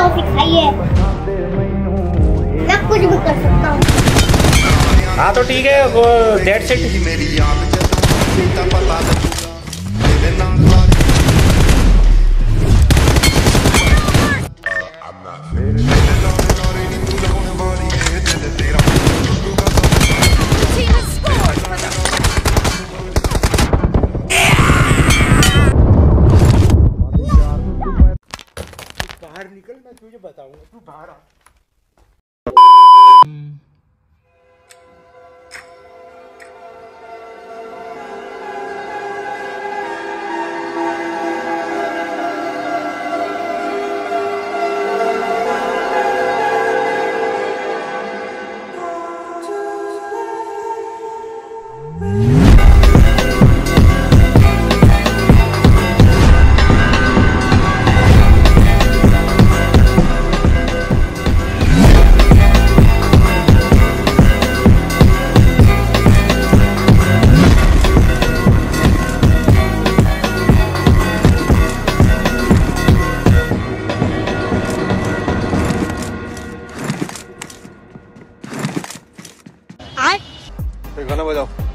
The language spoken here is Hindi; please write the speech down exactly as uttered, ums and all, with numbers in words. सकता हूँ, सिखाई है, सब कुछ भी कर सकता हूँ। हाँ तो ठीक है, वो डेट्स इट। निकल, मैं तुझे बताऊंगा, तू बाहर आ। गाना बजाओ।